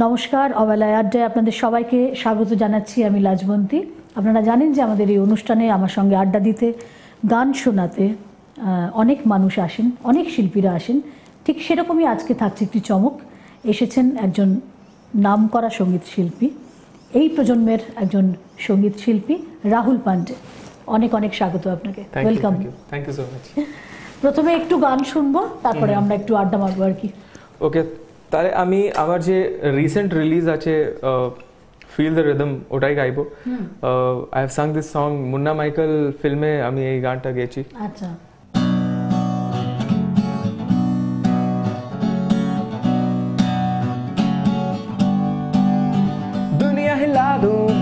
नमस्कार अवेला आड्डाय आपनादेर सबाइके स्वागत जानाच्छि। आमि लाजवंती। आपनारा जानेन जे आमादेर एई अनुष्ठाने आमार संगे आड्डा दिते गान शोनाते अनेक मानुष आसेन, अनेक शिल्पीरा आसेन। ठीक सेरकमई आजके थाकছে একটি চমক। এসেছেন একজন নামকরা संगीत शिल्पी, এই প্রজন্মের একজন संगीत शिल्पी রাহুল পান্ডে। অনেক অনেক স্বাগত আপনাকে। Welcome. Thank you so much. প্রথমে একটু গান শুনবো, তারপরে আমরা একটু আড্ডা মারবো আর কি। ওকে, তাহলে আমি আমার যে রিসেন্ট রিলিজ আছে ফিল দ্য রিদম, ওটাই গাইবো। I have sung this song. Munna Michael ফিল্মে আমি এই গানটা গেয়েছি। আচ্ছা। दुनिया हिला दूं,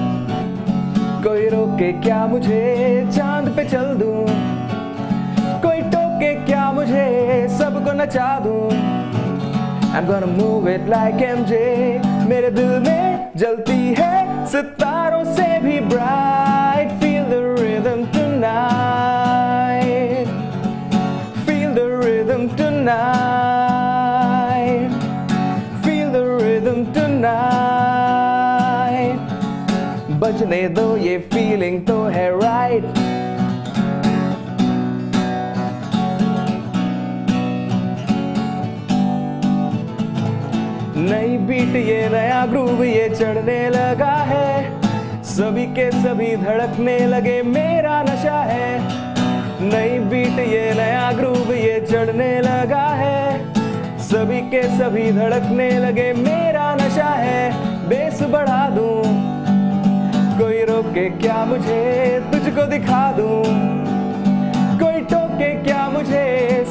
कोई रोके क्या मुझे, चांद पे चल दूं, कोई टोके क्या मुझे, सबको नचा दूं। I'm gonna move it like MJ, मेरे दिल में जलती है सितारों से भी bright. Feel the rhythm tonight, feel the rhythm tonight, feel the rhythm tonight. बजने दो, ये feeling तो है right. नई बीट, ये नया ग्रूव, ये चढ़ने लगा है, सभी के सभी धड़कने लगे, मेरा नशा है। नई बीट, ये नया ग्रूव, ये चढ़ने लगा है, सभी के सभी धड़कने लगे, मेरा नशा है। बेस बढ़ा दूं, कोई रोके क्या मुझे, तुझको दिखा दूं, कोई टोके क्या मुझे,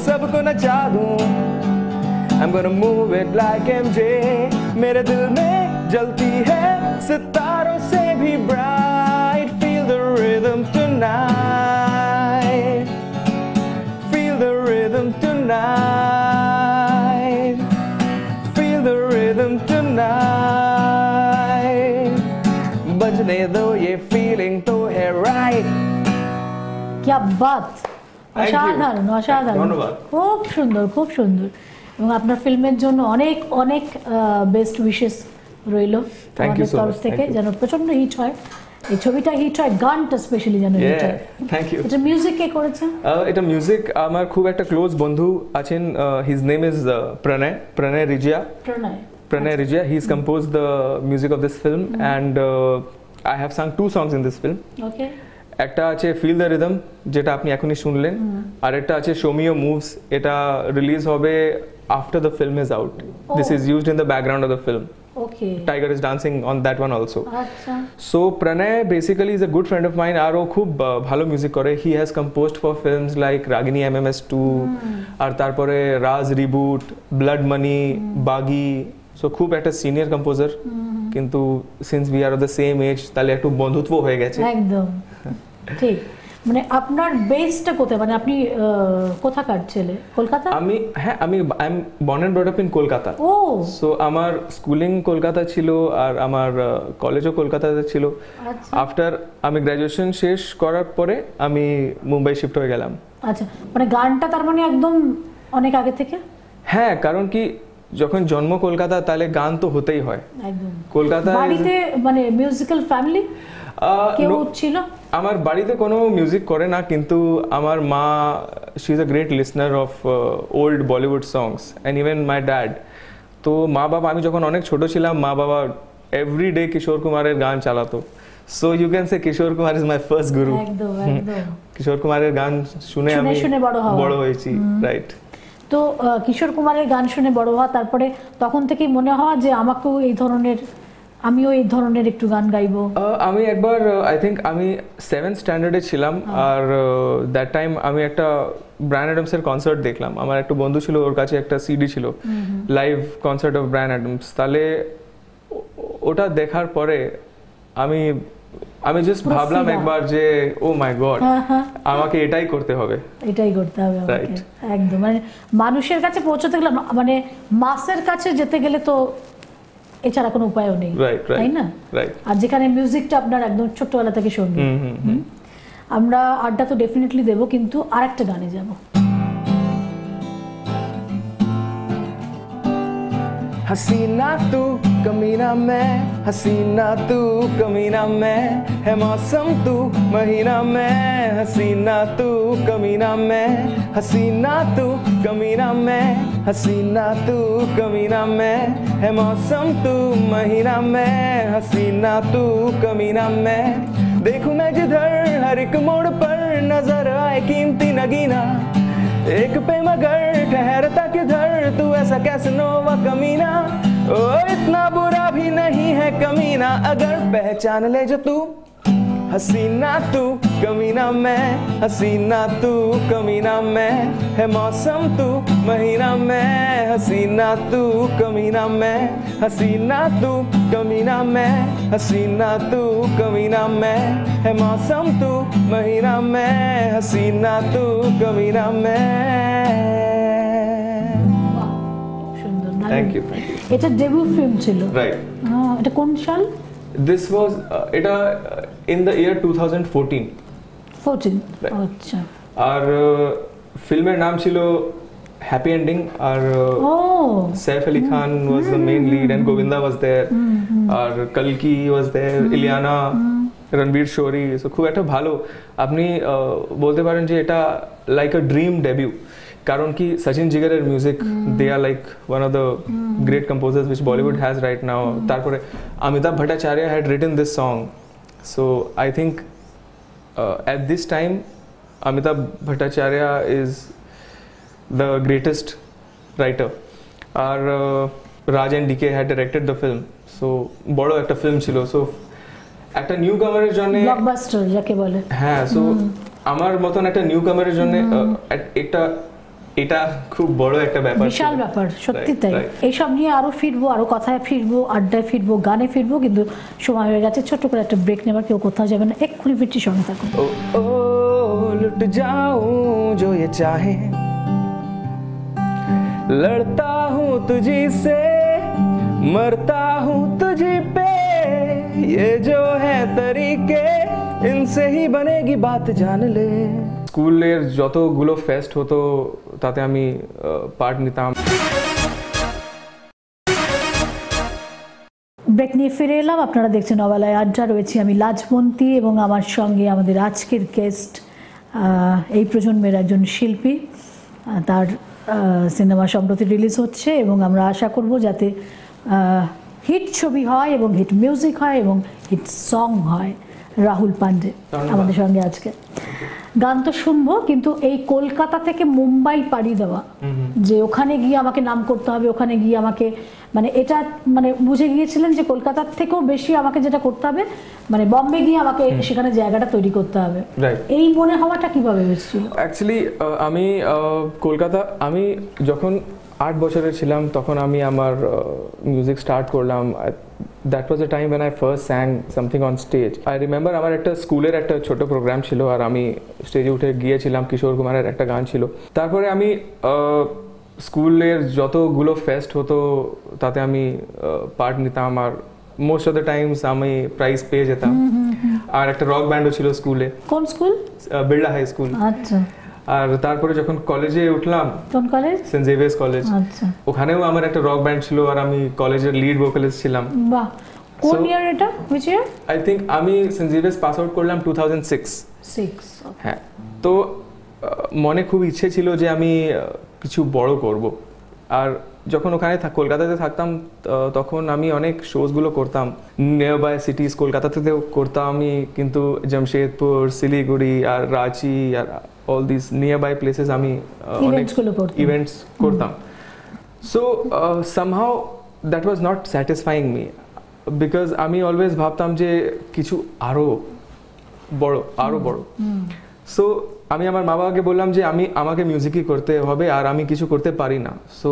सबको नचा दूं। I'm gonna move it like MJ, मेरे दिल में जलती है सितारों से भी bright. Feel the rhythm tonight, feel the rhythm tonight, feel the rhythm tonight. बजने दो, ये feeling तो है right. क्या बात! असाधारण, असाधारण। खूब सुंदर, खूब सुंदर। এবং আপনার ফিল্মের জন্য অনেক অনেক বেস্ট উইশেস রইল আমাদের তরফ থেকে, যেন প্রচন্ড হিট হয় এই ছবিটা, হিট হয় গানটা স্পেশালি যেন হিট হয়। Thank you. এটা মিউজিক কে করেছে? এটা মিউজিক আমার খুব একটা ক্লোজ বন্ধু আছেন, his name is Pranay, Pranay Rijia. Pranay, Pranay Rijia. He is compose the music of this film and I have sung two songs in this film. Okay, একটা আছে ফিল দ্য রিদম, যেটা আপনি এখনই শুনলেন, আর একটা আছে শো মি ইওর মুভস। এটা রিলিজ হবে after the film is out. Oh. This is used in the background of the film. Okay. Tiger is dancing on that one also. Achha. So Pranay basically is a good friend of mine. Aro khub bhalo music kore. He has composed for films like Ragini MMS 2, Aur Tarpare, Raaz Reboot, Blood Money, Baagi. So khub at a senior composer. Kintu since we are of the same age, tale ektu bondhutwo hoye geche. Ekdom. Thik. মানে আপনার বেসটা কোথায়, মানে আপনি কোথাকার ছেলে? কলকাতা। আমি, হ্যাঁ আমি I am born and brought up in Kolkata. ও সো আমার স্কুলিং কলকাতা ছিল, আর আমার কলেজও কলকাতাতে ছিল। আফটার আমি গ্রাজুয়েশন শেষ করার পরে আমি মুম্বাই শিফট হয়ে গেলাম। আচ্ছা, মানে গানটা তার মানে একদম অনেক আগে থেকে? হ্যাঁ, কারণ কি যখন জন্ম কলকাতা, তাহলে গান তো হতেই হয় একদম কলকাতা বাড়িতে। মানে মিউজিক্যাল ফ্যামিলি কেউ ছিল? আমার বাড়িতে কোনো মিউজিক করে না, কিন্তু আমার মা, she is a great listener of old Bollywood songs and even my dad. তো মা বাবা, আমি যখন অনেক ছোট ছিলাম, মা বাবা এভরি ডে কিশোর কুমারের গান চালাতো। So you can say Kishore Kumar is my first guru. একদম একদম, কিশোর কুমারের গান শুনে আমি বড় হয়েছি। রাইট। তো কিশোর কুমারের গান শুনে বড় হওয়া, তারপরে তখন থেকেই মনে হওয়া যে আমাকেও এই ধরনের, আমিও এই ধরনের একটু গান গাইবো। আমি একবার আই থিঙ্ক আমি 7th স্ট্যান্ডার্ডে ছিলাম, আর দ্যাট টাইম আমি একটা ব্রায়ান অ্যাডামসের কনসার্ট দেখলাম। আমার একটা বন্ধু ছিল, ওর কাছে একটা সিডি ছিল, live concert of Bryan Adams. তাহলে ওটা দেখার পরে আমি আমি জাস্ট ভাবলাম একবার যে ও মাই গড, আমাকে এটাই করতে হবে, এটাই করতে হবে আমাকে। একদম, মানে মানুষের কাছে পৌঁছতে গেলে, মানে মাসের কাছে যেতে গেলে তো এছাড়া কোনো উপায়ও নেই, তাই না? আর যেখানে মিউজিকটা আপনার একদম ছোটবেলা থেকে শুনবো। আমরা আড্ডা তো ডেফিনেটলি দেবো, কিন্তু আরেকটা গানে যাব। हसीना तू कमीना मैं, हसीना तू कमीना मैं, है मौसम तू महीना मैं। हसीना तू कमीना मैं, हसीना तू कमीना मैं, हसीना तू कमीना मैं, है मौसम तू महीना मैं। हसीना तू कमीना मैं, देखूं मैं जिधर हर एक मोड़ पर नजर आए कीमती नगीना। एक पे मगर ठहरता किधर तू ऐसा कैसे नोवा कमीना। ओ इतना बुरा भी नहीं है कमीना अगर पहचान ले जो तू। हसीना तू कमीना मैं, हसीना तू कमीना मैं, है मौसम तू महीना मैं। हसीना तू कमीना मैं, हसीना तू कमीना मैं, हसीना तू कमीना मैं, है मौसम तू महीना मैं। हसीना तू कमीना मैं। Thank you. এটা ডেবিউ ফিল্ম ছিল, রাইট? এটা কোন সাল? দিস ওয়াজ এটা ইন দ্য ইয়ার 2014। আচ্ছা। আর ফিল্মের নাম ছিল হ্যাপি এন্ডিং। আর Saif Ali Khan was the main lead and Govinda was there. আর কলকি was there, Ileana, Ranvir Shorey. So খুব একটা ভালো, আপনি বলতে পারেন যে এটা লাইক আ ড্রিম ডেবিউ। कारण कि सचिन जिगर एर music, they are like one of the great composers which Bollywood has right now. तारपर Amitabh Bhattacharya had written this song. So I think at this time Amitabh Bhattacharya is the greatest writer. और Rajendra DK had directed the film. So बड़ो एक film छिलो। सो एक new कमर जने blockbuster जाके बोले। हां। सो আমার মতন একটা নিউ কামারের জন্য একটা এটা খুব বড় একটা ব্যাপার, বিশাল ব্যাপার সত্যি। তাই এই সব নিয়ে আরো ফিরবো, আরো কথায় ফিরবো, আড্ডায় ফিরবো, গানে ফিরবো, কিন্তু সময় হয়ে গেছে। ছোট করে একটা ব্রেক নেবার, কেউ কোথাও যাবেন না, এক্ষুনি ফিরছি, সঙ্গে থাকুন। ও লুট যাও जो ये चाहे, लड़ता हूं तुझी से, मरता हूं तुझी पे, ये जो है तरीके ইনসে হি বনেগি বাত জান লে। স্কুলের যতগুলো ফেস্ট হতো তাতে আমি পার্ট নিতাম। ব্রেক নিয়ে ফিরে এলাম। আপনারা দেখছেন অবেলায় আড্ডা, রয়েছি আমি লাজবন্তী এবং আমার সঙ্গে আমাদের আজকের গেস্ট এই প্রজন্মের একজন শিল্পী। তার সিনেমা সম্প্রতি রিলিজ হচ্ছে এবং আমরা আশা করব যাতে হিট ছবি হয় এবং হিট মিউজিক হয় এবং হিট সং হয়। রাহুল পান্ডে আমাদের সঙ্গে আজকে। গান তো শুনবো, কিন্তু এই কলকাতা থেকে মুম্বাই পাড়ি দেওয়া, যে ওখানে গিয়ে আমাকে নাম করতে হবে, ওখানে গিয়ে আমাকে মানে এটা মানে বুঝে গিয়েছিলেন যে কলকাতার থেকেও বেশি আমাকে যেটা করতে হবে মানে বম্বে গিয়ে আমাকে সেখানে জায়গাটা তৈরি করতে হবে, এই মনে হওয়াটা কিভাবে হয়েছিল? অ্যাকচুয়ালি আমি কলকাতা, আমি যখন 8 বছরের ছিলাম তখন আমি আমার মিউজিক স্টার্ট করলাম। That was the time when I first sang something on stage. I remember আমার একটা স্কুলের একটা ছোট প্রোগ্রাম ছিল আর আমি স্টেজে উঠে গিয়েছিলাম, কিশোর কুমারের একটা গান ছিল। তারপরে আমি স্কুলের যতগুলো ফেস্ট হতো তাতে আমি পার্ট নিতাম আর মোস্ট অফ দ্য টাইমস আমি প্রাইজ পেয়ে যেতাম। আর একটা রক ব্যান্ডও ছিল স্কুলে। কোন স্কুল? Birla high school. আচ্ছা। আর তারপরে যখন কলেজে উঠলাম, কোন কলেজ? Saint Xavier's college. আচ্ছা। ওখানেও আমার একটা রক ব্যান্ড ছিল আর আমি কলেজের লিড ভোকালিস্ট ছিলাম। বাহ। কোন ইয়ার এটা? Which year? আই থিংক আমি সেন্ট জেভিয়ার্স পাস আউট করলাম 2006। হ্যাঁ। তো মনে খুব ইচ্ছে ছিল যে আমি কিছু বড় করব। আর যখন ওখানে কলকাতাতে থাকতাম তখন আমি অনেক শোজগুলো করতাম নিয়ার বাই সিটিজ, কলকাতাতেও করতাম আমি, কিন্তু জামশেদপুর, শিলিগুড়ি আর রাঁচি আর all these nearby places আমি অনেক ইভেন্টস করতাম। So somehow that was not satisfying me because আমি always ভাবতাম যে কিছু আরো বড়, আরো বড়। So আমি আমার মা বাবাকে বললাম যে আমি আমাকে মিউজিকই করতে হবে আর আমি কিছু করতে পারি না। So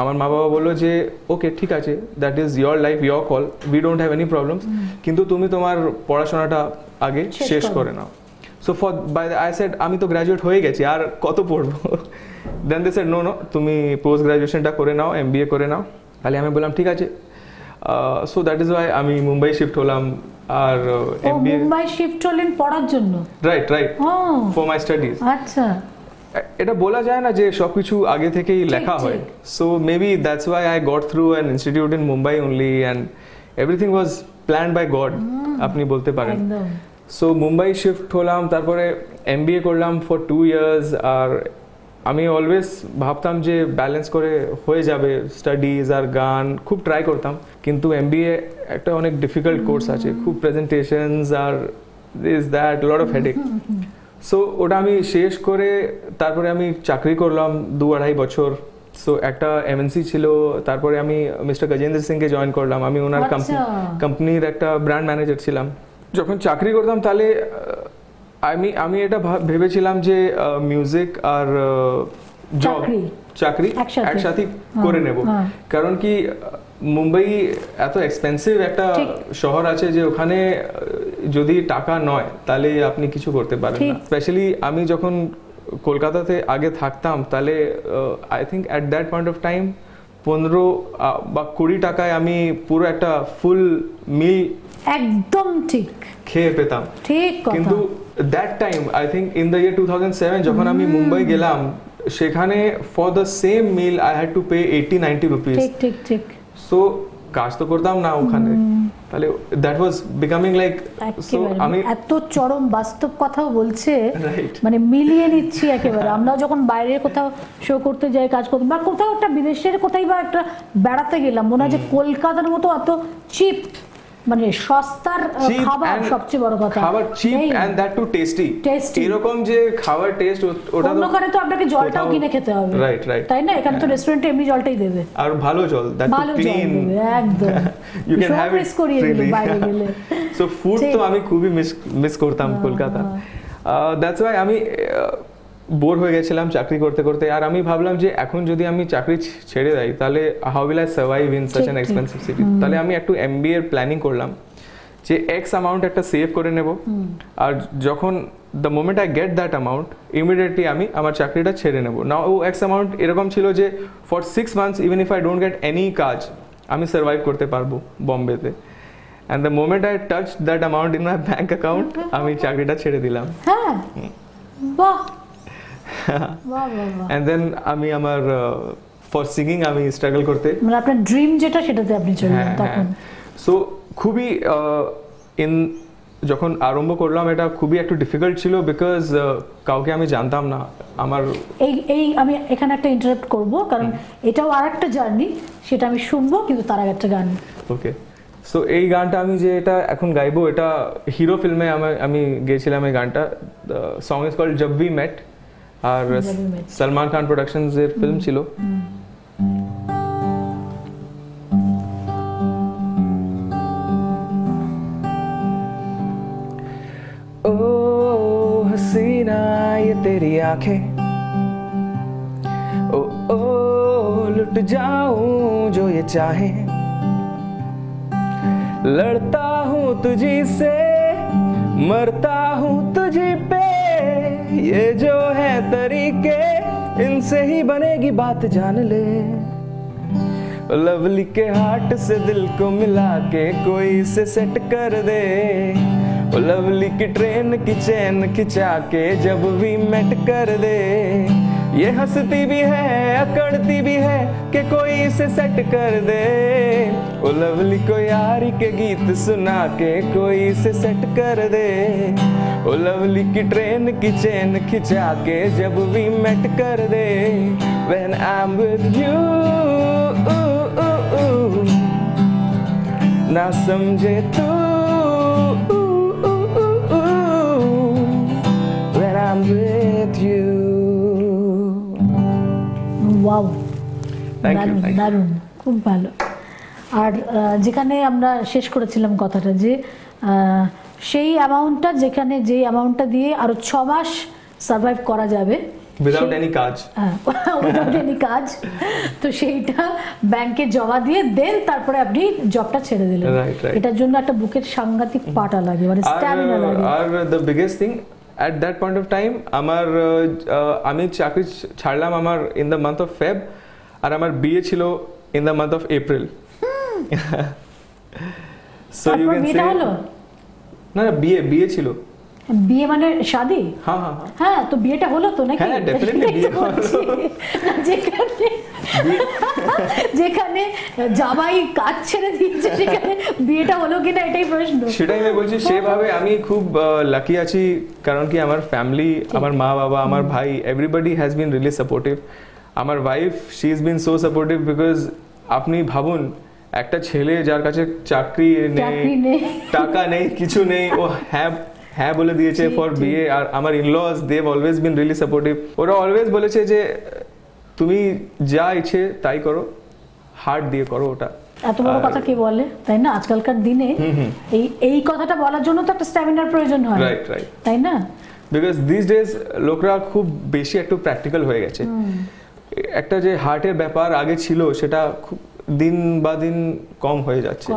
আমার মা বাবা বললো যে ওকে ঠিক আছে, that is your life, your call, we don't have any problems, কিন্তু তুমি তোমার পড়াশোনাটা আগে শেষ করে নাও। So for by the, I said আমি তো গ্রাজুয়েট হয়ে গেছি আর কত পড়বো। Then they said no তুমি পোস্ট গ্রাজুয়েশনটা করে নাও, MBA করে নাও। তাহলে আমি বললাম ঠিক আছে। So that is why আমি মুম্বাই শিফট হলাম আর MBA মুম্বাই শিফট হলেন পড়ার জন্য, রাইট? For my studies. আচ্ছা। এটা বলা যায় না যে সবকিছু আগে থেকেই লেখা হয় so maybe that's why I got through an institute in Mumbai only and everything was planned by God আপনি বলতে পারেন সো মুম্বাই শিফট হলাম তারপরে এমবিএ করলাম ফর 2 years আর আমি অলওয়েজ ভাবতাম যে ব্যালেন্স করে হয়ে যাবে স্টাডিজ আর গান খুব ট্রাই করতাম কিন্তু এমবিএ একটা অনেক ডিফিকাল্ট কোর্স আছে খুব প্রেজেন্টেশনস আর this that lot of headache so ওটা আমি শেষ করে তারপরে আমি চাকরি করলাম 2-2.5 বছর সো একটা এমএনসি ছিল তারপরে আমি মিস্টার গজেন্দ্র সিংকে জয়েন করলাম আমি ওনার কোম্পানির একটা ব্র্যান্ড ম্যানেজার ছিলাম যখন চাকরি করতাম তাহলে আমি এটা ভেবেছিলাম যে মিউজিক আর জব চাকরি একসাথে করে নেব কারণ কি মুম্বাই এত এক্সপেন্সিভ একটা শহর আছে যে ওখানে যদি টাকা নয় তাহলে আপনি কিছু করতে পারেন না স্পেশালি আমি যখন কলকাতাতে আগে থাকতাম তাহলে I think at that point of time 15 বা 20 টাকায় আমি পুরো একটা ফুল মিল একদম ঠিক খেয়ে পেতাম ঠিক কিন্তু that time I think in the year 2007 যখন আমি মুম্বাই গেলাম সেখানে for the same meal I had to pay 80-90 rupees ঠিক ঠিক ঠিক সো কাজ তো করতাম না ওখানে তাহলে that was becoming like so আমি এত চরম বাস্তব কথা বলছে মানে মিলিয়ে নিচ্ছি একেবারে আমরা যখন বাইরে কোথাও শো করতে যাই কাজ করতে বা কোথাও একটা বিদেশের কোথায় বা একটা বেড়াতে গেলাম মনে হয় যে কলকাতার মতো এত চিপ মানে সস্তার খাবার সবচেয়ে বড় কথা খাবার cheap and that too tasty এরকম যে খাবার টেস্ট ওটা দোকানে তো আপনাকে জলটাও কিনে খেতে হবে রাইট রাইট তাই না এখানে তো রেস্টুরেন্টে এমনি জলটাই দেবে আর ভালো জল দ্যাট ক্লিন একদম you can have it freely so food তো আমি খুবই মিস করতাম কলকাতা দ্যাটস হোয়াই আমি বোর হয়ে গেছিলাম চাকরি করতে করতে আর আমি ভাবলাম যে এখন যদি আমি চাকরি ছেড়ে দেই তাহলে how will I survive in such an expensive city তাহলে আমি একটু এমবিএ প্ল্যানিং করলাম যে x অ্যামাউন্ট একটা সেভ করে নেব আর যখন the moment I get that amount immediately আমি আমার চাকরিটা ছেড়ে নেব নাও ও x অ্যামাউন্ট এরকম ছিল যে for 6 months even if I don't get any কাজ আমি সারভাইভ করতে পারবো বোম্বেতে and the moment I touch that amount in my bank account আমি চাকরিটা ছেড়ে দিলাম হ্যাঁ বাহ wow, wow. And then আমি আমার for singing আমি struggle করতে মানে আপনার dream যেটা সেটাতে আপনি চলে গেলেন তখন so খুবই in যখন আরম্ভ করলাম এটা খুবই একটু ডিফিকাল্ট ছিল বিকজ কাউকে আমি জানতাম না আমার এই আমি এখানে একটা ইন্টারাপ্ট করব কারণ এটাও আরেকটা জার্নি সেটা আমি শুনবো কিন্তু তার আগে একটা গান ওকে সো এই গানটা আমি যে এটা এখন গাইবো এটা হিরো ফিল্মে আমি গেছিলাম এই গানটা song is called Jab we met আর সালমান খান প্রোডাকশনস এর ফিল্ম ছিল ও हसीना ये तेरी आंखें ओ ओ लुट जाऊं जो ये चाहे लड़ता हूं तुझी से मरता हूं तुझी पे ये जो है तरीके इनसे ही बनेगी बात जान ले लवली के हार्ट से दिल को मिला के कोई से सेट कर दे लवली की ट्रेन की चैन खिंचा के जब भी मेट कर दे ये हंसती भी है अकड़ती भी है कि कोई इसे सेट कर दे ओ लवली को यारी के गीत सुना के कोई इसे सेट कर दे ओ लवली की ट्रेन की चैन खिंचा के जब भी मेट कर दे When I'm with you ना समझे तू When I'm with you Wow দারুণ খুব ভালো আর যেখানে আমরা শেষ করেছিলাম কথাটা যে সেই অ্যামাউন্টটা যেখানে যে অ্যামাউন্টটা দিয়ে আরো 6 মাস সারভাইভ করা যাবে উইদাউট এনি কাজ উইদাউট এনি কাজ তো সেইটা ব্যাংকে জমা দিয়ে দেন তারপরে আপনি জবটা ছেড়ে দিলেন এটার জন্য একটা বুকের সাংঘাতিক পাটা লাগে মানে স্ট্যামিনা লাগে আর the biggest thing at that point of time amar ami chakri chhadlam amar in the month of feb ar amar BA chilo in the month of april so you can say na BA chilo বিয়ে মানে शादी হ্যাঁ হ্যাঁ হ্যাঁ তো বিয়েটা হলো তো নাকি হ্যাঁ ডেফিনেটলি বিয়ে হলো যেখানে যেখানে জামাই কাজ ছেড়ে দিয়েছে সেখানে বিয়েটা হলো কিনা এটাই প্রশ্ন সেটাই আমি বলছি সেভাবে আমি খুব লাকি আছি কারণ কি আমার ফ্যামিলি আমার মা বাবা আমার ভাই everybody has been really supportive আমার wife she is been so supportive because আপনি ভাবুন একটা ছেলে যার কাছে চাকরি নেই টাকা নেই কিছু নেই ও হ্যাভ হ্যাঁ বলে দিয়েছে ফর বিএ আর আমার in-laws they have always been really supportive ওরা অলওয়েজ বলেছে যে তুমি যা ইচ্ছে তাই করো হার্ট দিয়ে করো ওটা এত বড় কথা কি বলে তাই না আজকালকার দিনে এই এই কথাটা বলার জন্য তো একটা স্ট্যামিনার প্রয়োজন হয় রাইট রাইট তাই না বিকজ দিস ডেজ লোকরা খুব বেশি একটু প্র্যাকটিক্যাল হয়ে গেছে একটা যে হার্টের ব্যাপার আগে ছিল সেটা খুব দিন বা দিন কম হয়ে যাচ্ছে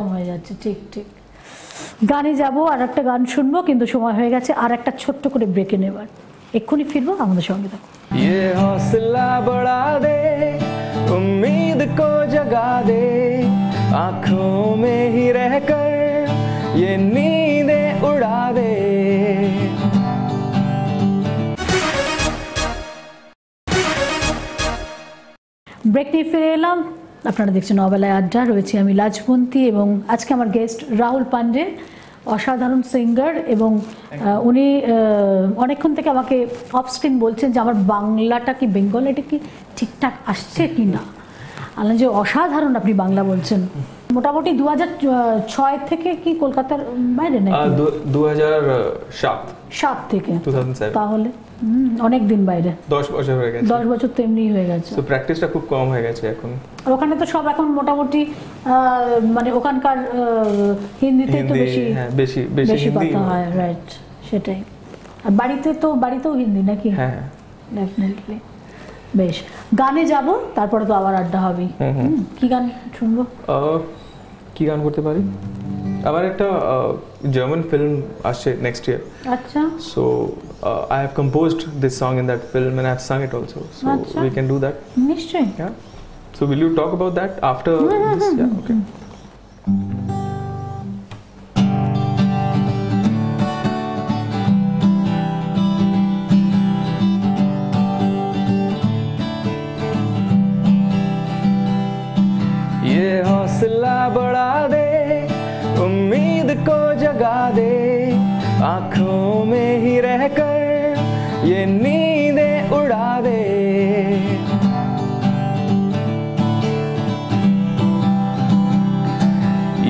ঠিক ঠিক गाने जाबो और एक गान सुनबो किन्तु समय हो गए और एक छोट्ट करे ब्रेक नेबार एखुनी फिरबो आमादेर संगे थाको ये हौसला बढ़ा दे उम्मीद को जगा दे आँखों में ही रहकर ये नींदें उड़ा दे ब्रेक निये फिरे एलाम আপনারা দেখছেন অবেলায় আড্ডা রয়েছে আমি লাজবন্তী এবং আজকে আমার গেস্ট রাহুল পান্ডে অসাধারণ সিঙ্গার এবং উনি অনেকক্ষণ থেকে আমাকে অফ স্ক্রিন বলছেন যে আমার বাংলাটা কি বেঙ্গলিটা কি ঠিকঠাক আসছে কি না আলা যে অসাধারণ আপনি বাংলা বলছেন মোটামুটি 2006 থেকে কি কলকাতার বাইরে নাকি 2007 থেকে 2007 তাহলে অনেক দিন বাইরে 10 বছর হয়ে গেছে 10 বছর তেমনি হয়ে গেছে সো প্র্যাকটিসটা খুব কম হয়ে গেছে এখন আর ওখানে তো সব এখন মোটামুটি মানে ওখানকার হিন্দিতে তো বেশি হ্যাঁ বেশি বেশি হিন্দি হ্যাঁ রাইট সেটাই আর বাড়িতে তো বাড়িতেও হিন্দি নাকি হ্যাঁ ডেফিনেটলি বেশ গানে যাব তারপরে তো আবার আড্ডা হবে কি গান শুনবো কি গান করতে পারি আবার একটা জার্মান ফিল্ম আসছে নেক্সট ইয়ার আচ্ছা so I have composed this song in that film and I have sung it also so Achha. we can do that Nishchay yeah so will you talk about that after this yeah okay ye hausla bada de ummeed ko jaga de आँखों में ही रहकर ये नींदें उड़ा दे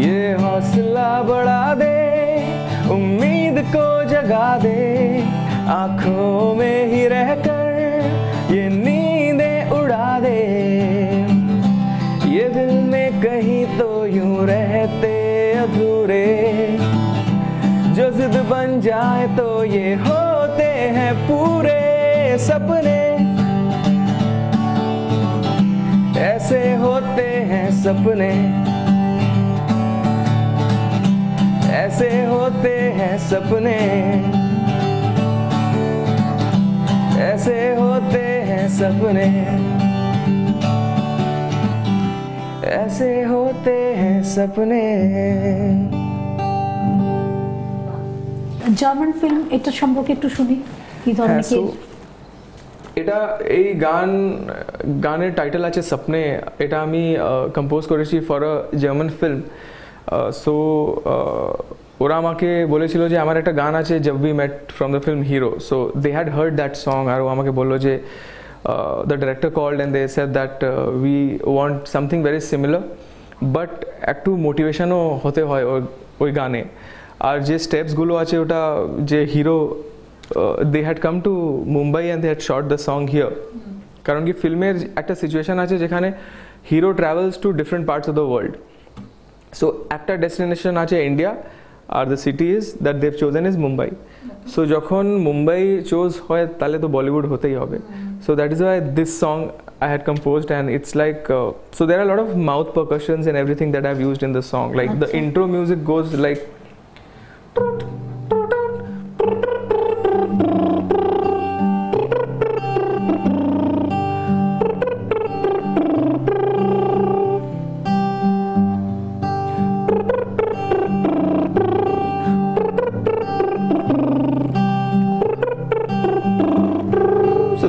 ये हौसला बढ़ा दे उम्मीद को जगा दे आँखों में ही रहकर ये नींदें उड़ा दे ये दिल में कहीं तो यूं रहते अधूरे जो जिद बन जाए तो ये होते हैं पूरे सपने ऐसे होते हैं सपने ऐसे होते हैं सपने ऐसे होते हैं सपने ऐसे होते हैं सपने জার্মান ফিল্ম এটা সম্পর্কে একটু শুনি কি ধরনের কি এটা এই গান গানের টাইটেল আছে স্বপ্নে এটা আমি কম্পোজ করেছি for a German film so ওরা আমাকে বলেছিল যে আমার একটা গান আছে Jab we met from the film hero so they had heard that song আর ও আমাকে বললো যে the director called and they said that we want something very similar but একটু মোটিভেশনও হতে হয় ওই গানে আর যে স্টেপস গুলো আছে ওটা যে hero they had come to Mumbai and they had shot the song here কারণ কি ফিল্মের একটা সিচুয়েশন আছে যেখানে hero travels to different parts of the world so একটা ডেস্টিনেশন আছে ইন্ডিয়া আর the city is that they've chosen is Mumbai so যখন মুম্বাই চোজ হয় তাহলে তো বলিউড হতেই হবে so that is why this song I had composed and it's like so there are a lot of mouth percussions and everything that I've used in the song like the intro music goes like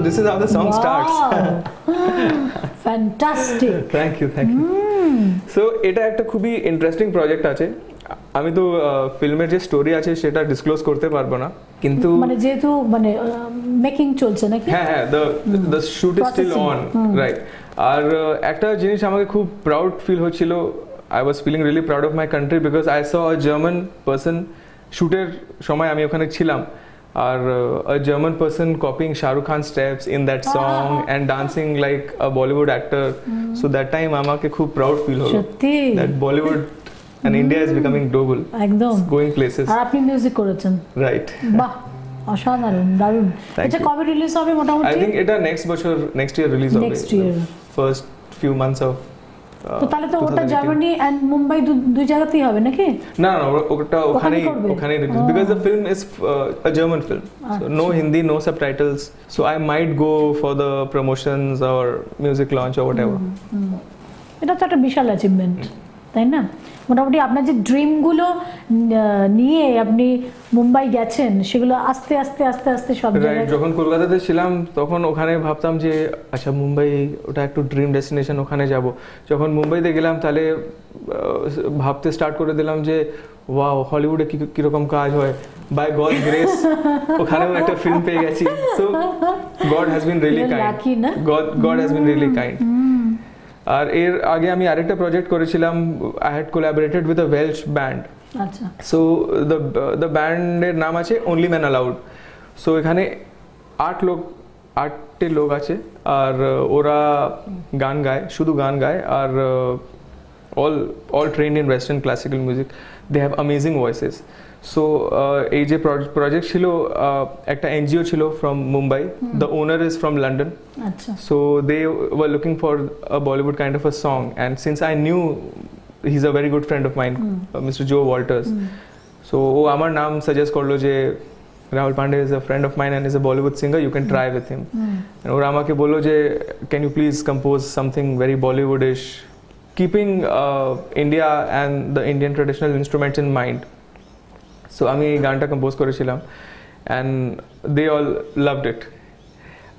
this is how the song starts. Fantastic. Thank you. So এটা একটা খুবই interesting project আছে। আমি তো ফিল্মের যে story আছে সেটা ডিসক্লোজ করতে পারবো না, কিন্তু মানে যেহেতু মানে মেকিং চলছে নাকি? হ্যাঁ হ্যাঁ, the shoot is still on, right. আর একটা জিনিস আমাকে খুব প্রাউড ফিল হচ্ছিল, I was feeling really proud of my country because I saw a German person shooter সময় আমি ওখানে ছিলাম, আর a German person copying Shah Rukh Khan's steps in that song and dancing like a Bollywood actor. So that time আমাকে খুব proud feel হলো that Bollywood and India is becoming global, it's going places. আর আপনি music করেছেন, right? বাহ, অসাধারণ, দারুণ। এটা কবে রিলিজ হবে মোটামুটি? I think এটা নেক্সট বছর, নেক্সট ইয়ার রিলিজ হবে, next year, first few months of তো। তাহলে তো ওটা জার্মানি এন্ড মুম্বাই দুই জায়গাতেই হবে নাকি? না না, ওটা ওখানেই ওখানেই release, because the film is a German film, so no Hindi, no subtitles, so I might go for the promotions or music launch or whatever. এটা তো একটা বিশাল অ্যাচিভমেন্ট, তাই না? মোটামুটি আপনার যে ড্রিমগুলো নিয়ে আপনি মুম্বাই গেছেন সেগুলো আস্তে আস্তে আস্তে আস্তে সব জায়গায়। যখন কলকাতাতে ছিলাম তখন ওখানে ভাবতাম যে আচ্ছা মুম্বাই ওটা একটু ড্রিম ডেস্টিনেশন, ওখানে যাব। যখন মুম্বাইতে গেলাম তাহলে ভাবতে স্টার্ট করে দিলাম যে ওয়াও, হলিউডে কীরকম কাজ হয়, বাই গড গ্রেস ওখানেও একটা ফিল্ম পেয়ে গেছি। So God has been really kind, God has been really kind. আর এর আগে আমি আরেকটা প্রজেক্ট করেছিলাম, I had collaborated with a Welsh band. আচ্ছা। সো দ্য ব্যান্ডের নাম আছে অনলি ম্যান অ্যালাউড। সো এখানে আটটি লোক আছে, আর ওরা গান গায়, শুধু গান গায়, আর all trained in western classical music. They have amazing voices. So এই যে প্রজেক্ট ছিল, একটা NGO ছিল from Mumbai, the owner is from London. আচ্ছা। So they were looking for a Bollywood kind of a song, and since I knew he is a very good friend of mine, mister Joe Walters. So ও আমার নাম suggest করলো যে Rahul Pandey is a friend of mine and is a Bollywood singer, you can try with him. And ওরা আমাকে বললো যে can you please compose something very Bollywoodish, keeping India and the Indian traditional instruments in mind. So আমি এই গানটা compose করেছিলাম, and they all loved it.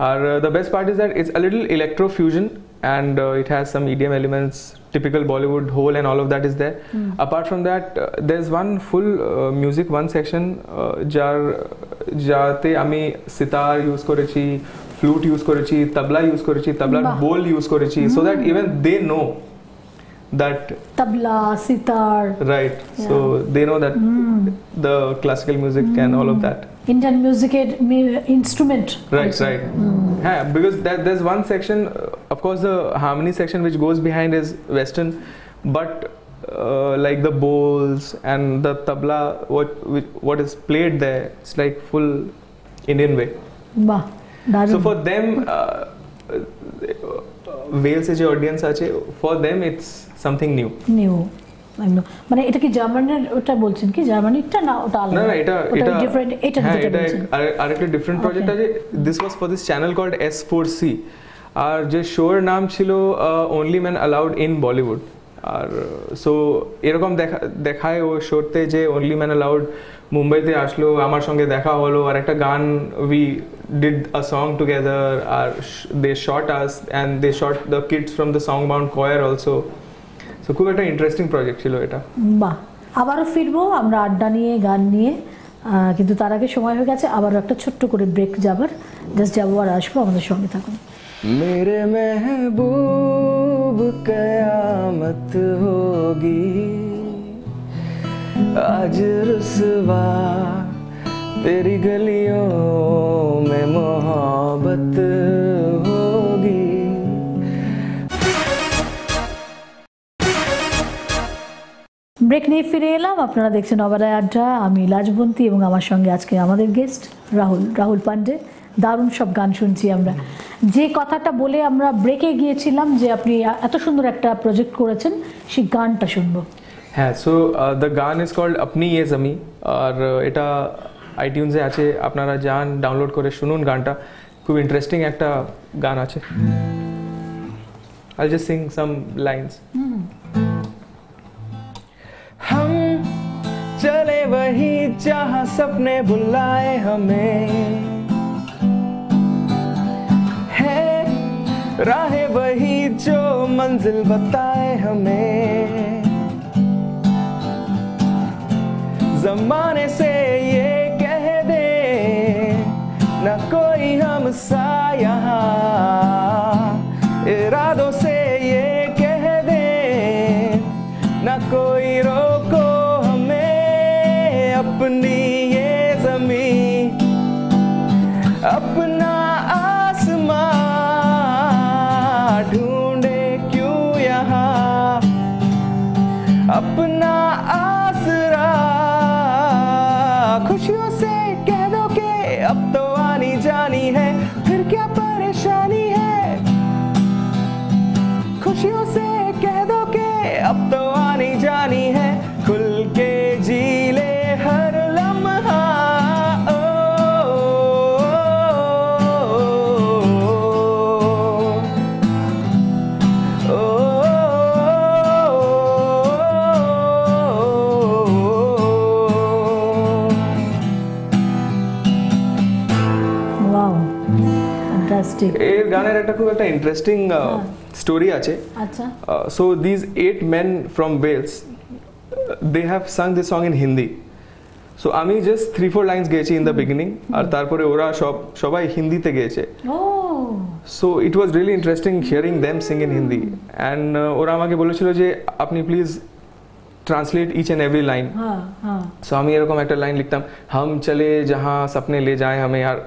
আর the best part is that it's a little electro fusion and it has some EDM elements, typical Bollywood whole and all of that is there. Apart from that there is one full music, one section যাতে আমি sitar use করেছি, flute use করেছি, tabla use করেছি, তবলার বোল use করেছি, so that even they know that tabla, sitar, right? Yeah. So they know that the classical music and all of that Indian music instrument, right? Also. Right. Yeah, because there's one section, of course the harmony section which goes behind is Western, but like the bowls and the tabla, what is played there, it's like full Indian way. Wow. So for them, Wales is your audience ache, for them it's something new. I know, মানে এটা কি জার্মানের ওটা বলছেন কি? জার্মানিটা না, ওটা আলাদা। না এটা ডিফারেন্ট, এটা যেটা বলছেন আরেকটা ডিফারেন্ট প্রজেক্ট আছে। This was for this channel called S4C, আর যে শোর নাম ছিল only men allowed in Bollywood. আর সো এরকম দেখায় ও শোতে যে অনলি ম্যান অ্যালাউড মুম্বাইতে আসলো, আমার সঙ্গে দেখা হলো, আর একটা গান, we did a song together, আর they shot us and they shot the kids from the song bound choir also. সো খুব একটা ইন্টারেস্টিং প্রজেক্ট ছিল এটা। বাহ, আবারও ফিরবো আমরা আড্ডা নিয়ে, গান নিয়ে, কিন্তু তার আগে সময় হয়ে গেছে আবারও একটা ছোট্ট করে ব্রেক যাবার। জাস্ট যাবো আর আসবো, আমাদের সঙ্গে থাকুন। मेरे महबूब कयामत होगी आज रुसवा तेरी गलियों में मोहब्बत होगी। ब्रेक नहीं फिरे एलाम, अपनारा देखें अबाराय आड्डा। आमी लाजबंती और आमार संगे आज के आमादेर गेस्ट রাহুল পান্ডে। দারুণ সব গান শুনছি আমরা। যে কথাটা বলে আমরা ব্রেকে গিয়েছিলাম যে আপনি এত সুন্দর একটা প্রজেক্ট করেছেন, সেই গানটা শুনবো। হ্যাঁ, সো দ্য গান ইজ কল্ড আপনি এ জমি, আর এটা আইটিউনসে আছে, আপনারা যান ডাউনলোড করে শুনুন গানটা। খুব ইন্টারেস্টিং একটা গান আছে। I'll just sing some lines. हम चले वही जहाँ सपने बुलाए हमें, वही जो मंजिल बताए हमें जमाने से, ये कह दे ना कोई हमसा यहाँ, इरादों से ये कह दे ना कोई रोको हमें, अपनी ये जमीन अपना आसमां ढूंढे क्यों यहाँ, अपना आसरा खुशियों से कह दो के अब तो आनी जानी है, फिर क्या परेशानी है, खुशियों से कह दो के अब तो आनी जानी है, खुल के जी ले हर लम्हा, ओ, ओ, ओ, ओ, ओ, এই গানের একটা খুব একটা ইন্টারেস্টিং স্টোরি আছে। আচ্ছা, so this 8 men from Wales, they have sung this song in Hindi. So আমি just 3-4 lines গেয়েছি in the beginning, আর তারপরে ওরা সবাই হিন্দিতে গেয়েছে। Oh, so it was really interesting hearing them sing in Hindi, and ওরা আমাকে বলেছিল যে আপনি please translate each and every line. So আমি এরকম একটা লাইন লিখতাম, हम चले जहां सपने ले जाए हमें, यार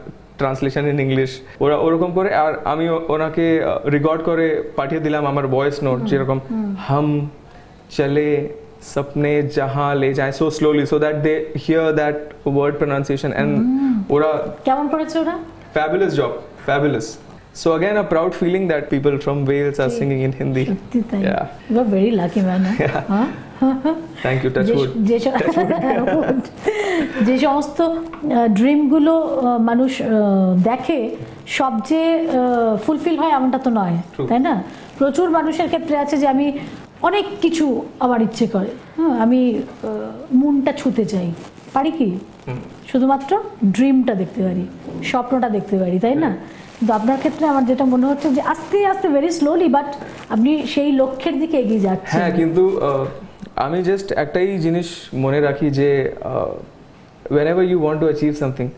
ট্রান্সলেশন ইন ইংলিশ। ওরা ওরকম করে, আর আমি ওনাকে রেকর্ড করে পাঠিয়ে দিলাম আমার ভয়েস নোট, যেরকম হাম চলে সপনে যাহা লে যায়, so slowly, so that they hear that word pronunciation. And ওরা কেমন পড়েছে, ওরা fabulous job, fabulous. So again a proud feeling that people from Wales are singing in Hindi. Yeah, you are very lucky man. হ্যাঁ, thank you. Touch wood. যে সমস্ত ড্রিমগুলো মানুষ দেখে সবচেয়ে ফুলফিল হয় এমনটা তো নয়, তাই না? প্রচুর মানুষের ক্ষেত্রে আছে যে আমি অনেক কিছু আমার ইচ্ছে করে, হ্যাঁ, আমি মুনটা ছুঁতে চাই, পারি কি? শুধুমাত্র ড্রিমটা দেখতে পারি, স্বপ্নটা দেখতে পারি, তাই না? কিন্তু আপনার ক্ষেত্রে আমার যেটা মনে হচ্ছে যে আস্তে আস্তে ভেরি স্লোলি বাট আপনি সেই লক্ষ্যের দিকে এগিয়ে যাচ্ছেন। হ্যাঁ, কিন্তু আমি জাস্ট একটাই জিনিস মনে রাখি যে whenever you want to achieve something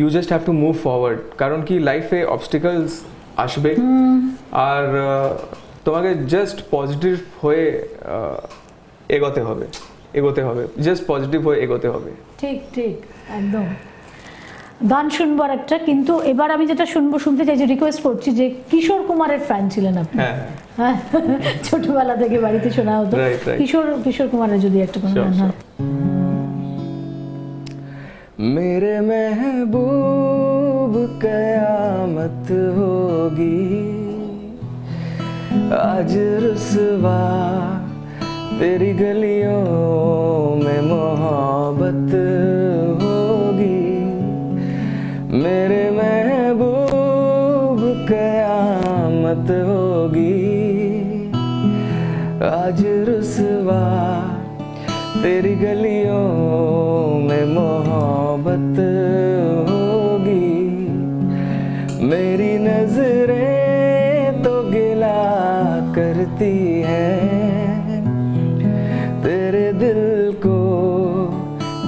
you just have to move forward, কারণ কি লাইফে obstacles আসবে, আর তোমাকে জাস্ট পজিটিভ হয়ে এগোতে হবে, এগোতে হবে, জাস্ট পজিটিভ হয়ে এগোতে হবে। ঠিক ঠিক, একদম। গান শুনবো একটা, কিন্তু এবার আমি যেটা শুনবো, শুনতে চাই যে রিকোয়েস্ট করছি যে কিশোর কুমারের ফ্যান ছিলেন আপনি? হ্যাঁ, ছোটবেলা থেকে বাড়িতে শোনা হতো। কিশোর কুমারের যদি একটা গান শোনা। मेरे महबूब कयामत होगी आज रुसवा तेरी गलियों में मोहब्बत होगी, मेरे महबूब कयामत होगी आज रुसवा तेरी गलियों में मोहब्बत होगी, मेरी नजरें तो गिला करती हैं तेरे दिल को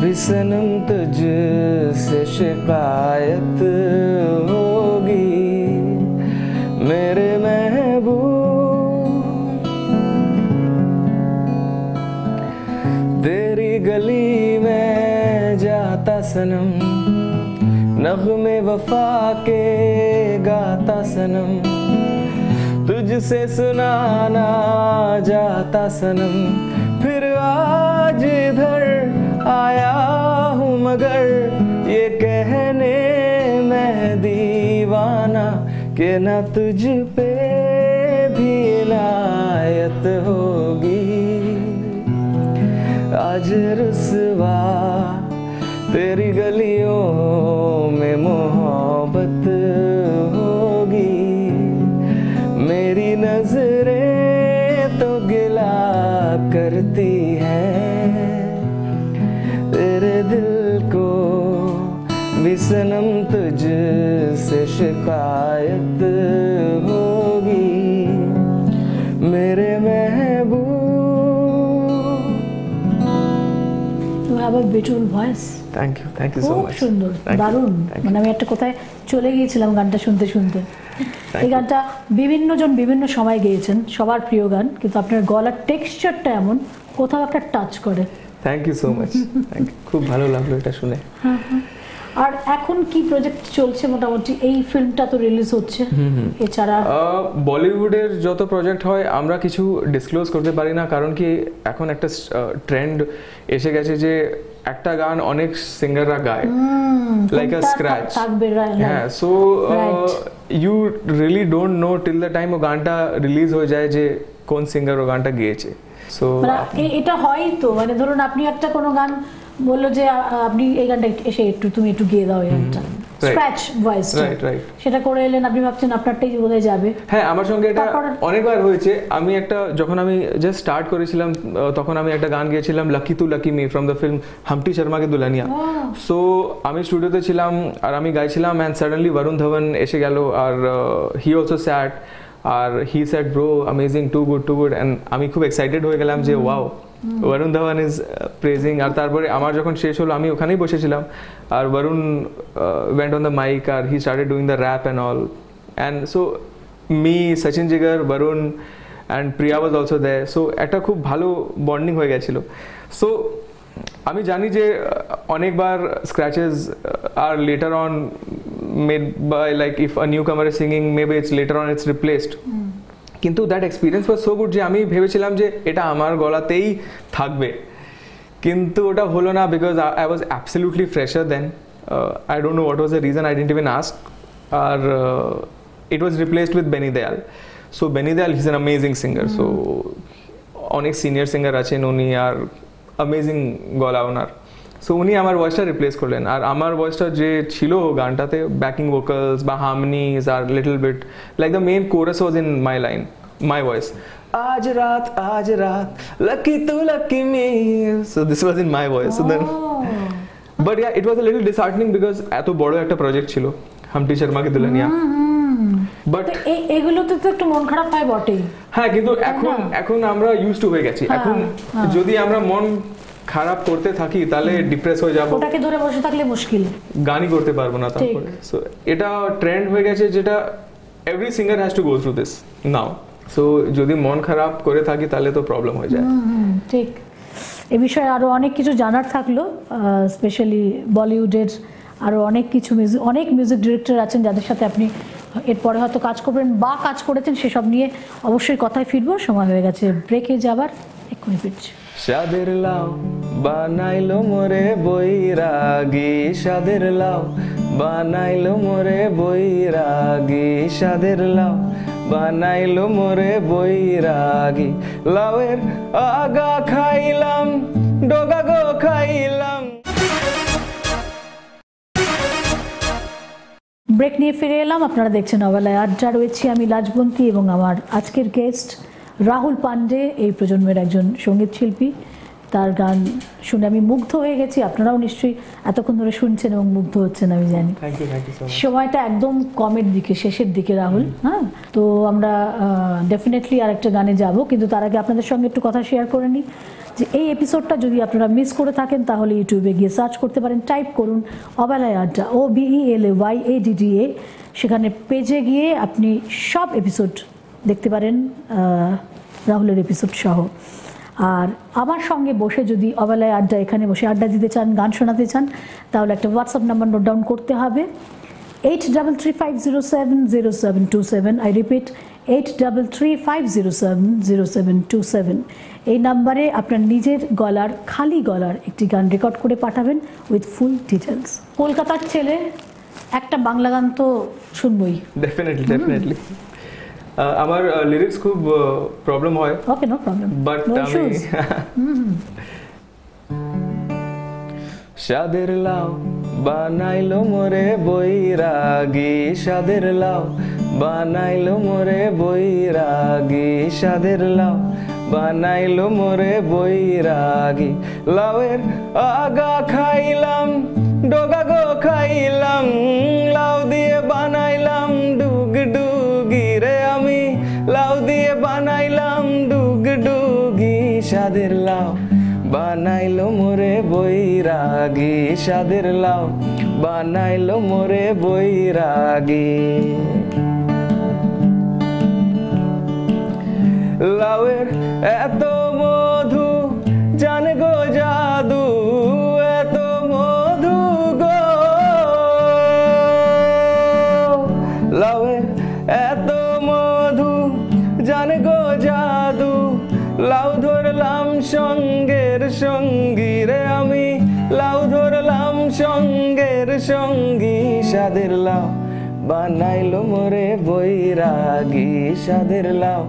भी सनम, तुझसे शिकायत होगी मेरे महबूब तेरी गली में जाता सनम, नग़्मे वफ़ा के गाता सनम, तुझसे सुनाना जाता सनम, फिर आज इधर आया हूँ मगर ये कहने मैं दीवाना कि न तुझ पे भी इलायत होगी आज रुसवा तेरी गलियों में मोहब्बत होगी, मेरी नजरें तो गिला करती हैं तेरे दिल को भी सनम, तुझसे शिकायत होगी। beautiful voice. Thank you so much. খুব সুন্দর, দারুণ। মানে আমি একটা কোথায় চলে গিয়েছিলাম গানটা শুনতে শুনতে। এই গানটা বিভিন্ন জন বিভিন্ন সময় গেয়েছেন, সবার প্রিয় গান, কিন্তু আপনার গলার টেক্সচারটা এমন কোথাও একটা টাচ করে। Thank you so much, thank you. খুব ভালো লাগলো এটা শুনে। আর এখন কি প্রজেক্ট চলছে মোটামুটি? এই ফিল্মটা তো রিলিজ হচ্ছে, এছাড়া বলিউডের যত প্রজেক্ট হয় আমরা কিছু ডিসক্লোজ করতে পারি না, কারণ কি এখন একটা ট্রেন্ড এসে গেছে যে একটা গান অনেক সিঙ্গাররা গায়, লাইক আ স্ক্র্যাচ। হ্যাঁ, so you really don't know till the time ও গানটা রিলিজ হয়ে যায় যে কোন সিঙ্গার ও গানটা গেয়েছে। সো এটা হয় তো, মানে ধরুন আপনি একটা কোনো গান বললো যে আপনি এই গানটা এসে একটু তুমি একটু গেয়ে দাও, এই গানটা স্ক্র্যাচ ভয়েস, রাইট, সেটা করে এলেন, আপনি ভাবছেন আপনারটাই বোধহয় যাবে। হ্যাঁ, আমার সঙ্গে এটা অনেকবার হয়েছে। আমি একটা যখন আমি জাস্ট স্টার্ট করেছিলাম তখন আমি একটা গান গেয়েছিলাম লাকি তু lucky me from the film Humpty Sharma K Dulhania. So আমি স্টুডিওতে ছিলাম আর আমি গাইছিলাম, অ্যান্ড সাডেনলি বরুণ ধবন এসে গেল, আর হি অলসো স্যাট, আর he sat bro amazing, too good too good. And আমি খুব এক্সাইটেড হয়ে গেলাম যে wow, Varun Dhawan is praising. And tarpore amar jokhon shesh holo ami okhanei boshechilam ar Varun went on the mic and he started doing the rap and all, and so me, Sachin Jigar, Varun and Priya was also there, so eta khub bhalo bonding hoye gechilo. So আমি জানি যে অনেকবার scratches আর letter on made by, like if a new কামার is singing maybe it's later on it's replaced, কিন্তু that experience was so good যে আমি ভেবেছিলাম যে এটা আমার গলাতেই থাকবে, কিন্তু ওটা হলো না, because I was absolutely fresher then. I don't know what was the reason, I didn't even ask. আর it was replaced with Benny Dayal. So Benny Dayal is an amazing singer, so অনেক সিনিয়র সিঙ্গার আছেন উনি, are amazing গলা ওনার। So উনি আমার ভয়েসটা replace করলেন, আর আমার ভয়েসটা যে ছিল গানটাতে ব্যাকিং ভোকালস বা হারমোনিজ আর little bit like the main chorus was in my line, my voice. আজ রাত লাকি তু lucky me, so this was in my voice. So then but yeah it was a little disheartening because এত বড় একটা project ছিল হাম্পটি শর্মা কে Dulhania. But এগুলোতে তো একটু মন খারাপ হয় বটেই। হ্যাঁ, কিন্তু এখন আমরা ইউজড টু হয়ে গেছি। এখন যদি আমরা মন খারাপ করতে থাকি তাহলে ডিপ্রেস হয়ে যাব, ওটাকে ধরে বসে থাকলে মুশকিল, গানই করতে পারবো না তারপরে। সো এটা ট্রেন্ড হয়ে গেছে যেটা every singer has to go through this now. So যদি মন খারাপ করে থাকি তাহলে তো প্রবলেম হয়ে যায়। ঠিক, এই বিষয়ে আরও অনেক কিছু জানার থাকলো, স্পেশালি বলিউডের আরও অনেক কিছু অনেক মিউজিক ডিরেক্টর আছেন যাদের সাথে আপনি এরপরে হয়তো কাজ করবেন বা কাজ করেছেন, সেসব নিয়ে অবশ্যই কথায় ফিরবো। সময় হয়ে গেছে ব্রেকে যাবার, এক্ষুনি ফিরছি। সাদের লাউ বানাইলো মোরে বৈরাগী, সাদের লাউ বানাইলো মোরে বৈরাগী, সাদের লাউ বানাইলো মোরে বৈরাগী, লাউয়ের আগা খাইলাম ডগা গো খাইলাম। ব্রেক নিয়ে ফিরে এলাম, আপনারা দেখছেন অবেলায় আড্ডা, রয়েছি আমি লাজবন্তী এবং আমার আজকের গেস্ট রাহুল পান্ডে, এই প্রজন্মের একজন সঙ্গীত শিল্পী। তার গান শুনে আমি মুগ্ধ হয়ে গেছি, আপনারাও নিশ্চয়ই এতক্ষণ ধরে শুনছেন এবং মুগ্ধ হচ্ছেন আমি জানি। সময়টা একদম কমের দিকে, শেষের দিকে রাহুল। হ্যাঁ, তো আমরা ডেফিনেটলি আর একটা গানে যাব, কিন্তু তার আগে আপনাদের সঙ্গে একটু কথা শেয়ার করে নিই যে এই এপিসোডটা যদি আপনারা মিস করে থাকেন তাহলে ইউটিউবে গিয়ে সার্চ করতে পারেন, টাইপ করুন অবেলায় আড্ডা, OBELAYADDA, সেখানে পেজে গিয়ে আপনি সব এপিসোড দেখতে পারেন, রাহুলের এপিসোড সহ। আর আমার সঙ্গে বসে যদি অবেলায় আড্ডা এখানে বসে আড্ডা দিতে চান, গান শোনাতে চান, তাহলে একটা হোয়াটসঅ্যাপ নাম্বার নোট ডাউন করতে হবে, 8335070727। I repeat, 8335070727। এই নাম্বারে আপনার নিজের গলার, খালি গলার একটি গান রেকর্ড করে পাঠাবেন উইথ ফুল ডিটেলস। কলকাতার ছেলে, একটা বাংলা গান তো শুনবই ডেফিনেটলি, ডেফিনেটলি। আমার লিরিক্স খুব প্রবলেম হয়, ওকে নো প্রবলেম, বাট আমি সাদের লাউ বানাইলো মোরে বৈরাগী, সাদের লাউ বানাইলো মোরে বৈরাগী, সাদের লাউ বানাইলো মোরে বৈরাগী, লাউয়ের আগা খাইলাম ডগা গো খাইলাম, লাউ দিয়ে বানাইলাম ডুগ ডুগি রে আমি, লাউ দিয়ে বানাইলাম ডুগ ডুগি, সাদের লাউ বা বানাইলো মোরে বৈরাগী, সাদের লাউ বানাইলো মোরে বৈরাগী। লাউয়ের এত মধু জানে গো জাদু, এত মধু গো লাউয়ের এত মধু জানে গো জাদু। লাউ ধরলাম সঙ্গের সঙ্গী রে আমি, লাউ ধরলাম সঙ্গের সঙ্গী। সাদের লাউ বানাইলো মোরে বৈরাগী, সাদের লাউ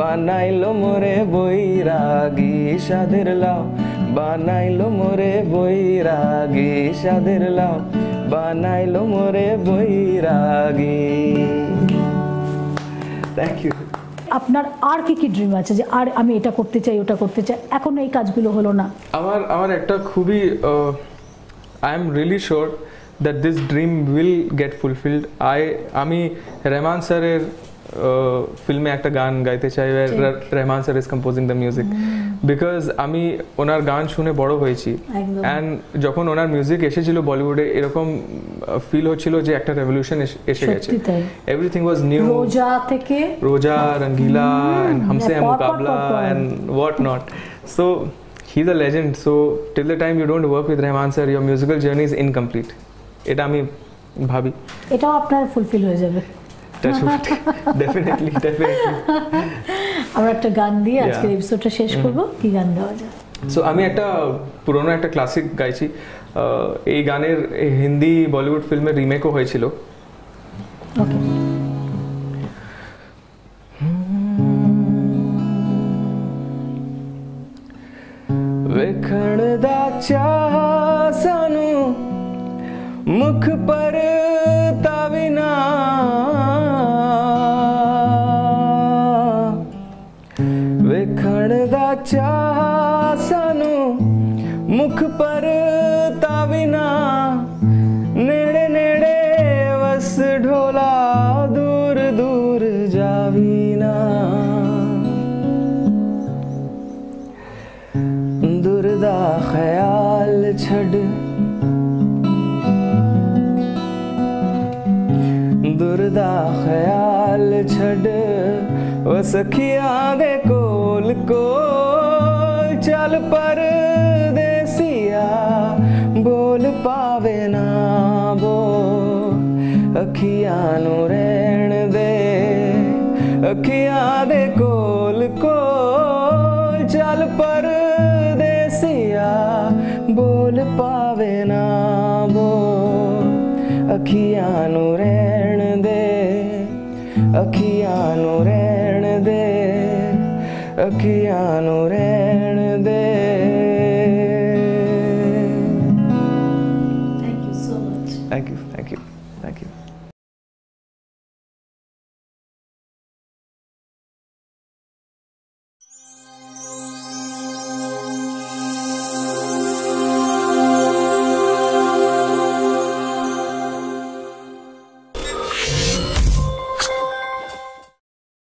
বানাইলো মোরে বৈরাগী, সাদের লাউ বানাইলো মোরে বৈরাগী, সাদের লাউ বানাইলো মোরে বৈরাগী। Thank you. আপনার আর কি ড্রিম আছে যে আর আমি এটা করতে চাই ওটা করতে চাই, এখন এই কাজগুলো হলো না? আমার একটা খুবই I am really sure that this dream will get fulfilled. আমি রহমান স্যারের ফিল্মে একটা গান গাইতে চাই, Rahman sir is composing the music, because আমি ওনার গান শুনে বড় হয়েছি। অ্যান্ড যখন ওনার মিউজিক এসেছিল বলিউডে, এরকম ফিল হচ্ছিল যে একটা রেভলিউশন এসে গেছে। এভরিথিং ওয়াজ নিউ, রোজা থেকে Roja, Rangeela, and Humse Hai Muqabla, and what not. So he is a legend. So till the time you don't work with Rahman sir, your musical journey is incomplete. এটা আমি ভাবি এটাও আপনার ফুলফিল হয়ে যাবে। আমরা একটা গান দিয়ে আজকের এপিসোডটা শেষ করব। কি গান দেওয়া যায়? সো আমি একটা পুরনো একটা ক্লাসিক গাইছি। এই গানের হিন্দি বলিউড ফিল্মের রিমেকও হয়েছিল। ওকে, বিখড়দা চাহ সানু মুখ পর তাবিনা, विखड़दा चाह सानू मुख पर ताविना, नेड़े नेड़े बस ढोला दूर दूर जावीना, दुर्दा ख्याल छड़ दुर्दा ख्याल छड़, ओ सखिया दे कोल को चल परदेसिया, बोल पावे ना बोल अखिया नु रहन दे, अखिया दे कोल को चल परदेसिया, बोल पावे ना बोल अखिया नु रहन दे, अखिया नु रहन दे, अखियां नु रहन